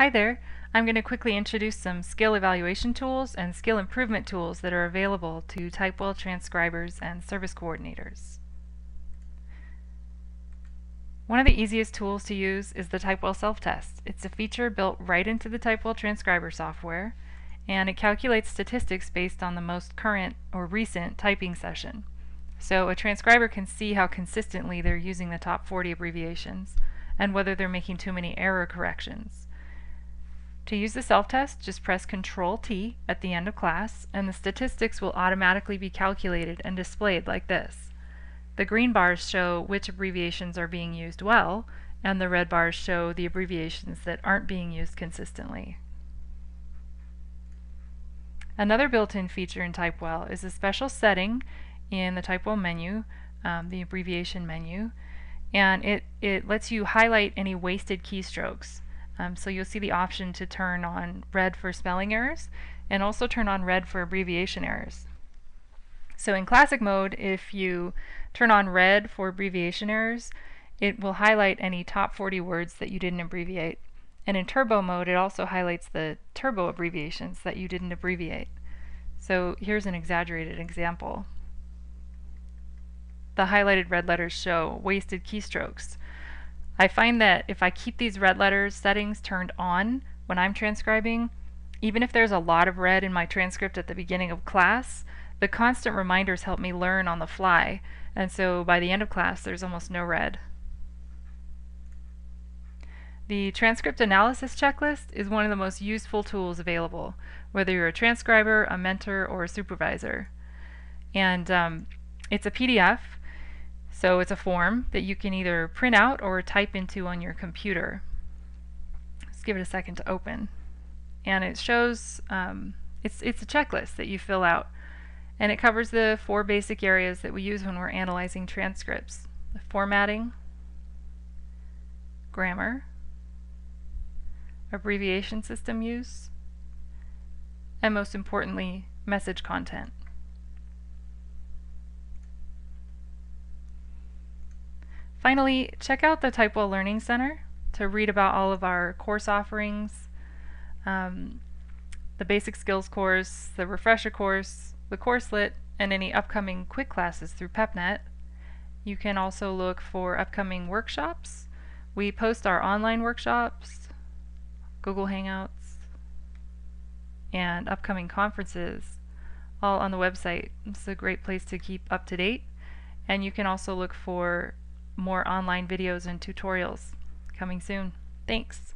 Hi there! I'm going to quickly introduce some skill evaluation tools and skill improvement tools that are available to TypeWell transcribers and service coordinators. One of the easiest tools to use is the TypeWell self-test. It's a feature built right into the TypeWell transcriber software, and it calculates statistics based on the most current or recent typing session. So a transcriber can see how consistently they're using the top 40 abbreviations and whether they're making too many error corrections. To use the self-test, just press Ctrl+T at the end of class, and the statistics will automatically be calculated and displayed like this. The green bars show which abbreviations are being used well, and the red bars show the abbreviations that aren't being used consistently. Another built-in feature in TypeWell is a special setting in the TypeWell menu, the abbreviation menu, and it lets you highlight any wasted keystrokes. So you'll see the option to turn on red for spelling errors and also turn on red for abbreviation errors. So in classic mode, if you turn on red for abbreviation errors, it will highlight any top 40 words that you didn't abbreviate. And in turbo mode, it also highlights the turbo abbreviations that you didn't abbreviate. So here's an exaggerated example. The highlighted red letters show wasted keystrokes. I find that if I keep these red letters settings turned on when I'm transcribing, even if there's a lot of red in my transcript at the beginning of class, the constant reminders help me learn on the fly, and so by the end of class there's almost no red. The transcript analysis checklist is one of the most useful tools available, whether you're a transcriber, a mentor, or a supervisor. And it's a PDF. So it's a form that you can either print out or type into on your computer. Let's give it a second to open. And it shows, it's a checklist that you fill out. And it covers the four basic areas that we use when we're analyzing transcripts: the formatting, grammar, abbreviation system use, and most importantly, message content. Finally, check out the TypeWell Learning Center to read about all of our course offerings, the Basic Skills course, the Refresher course, the Courselet, and any upcoming quick classes through PEPNet. You can also look for upcoming workshops. We post our online workshops, Google Hangouts, and upcoming conferences all on the website. It's a great place to keep up to date, and you can also look for more online videos and tutorials coming soon. Thanks!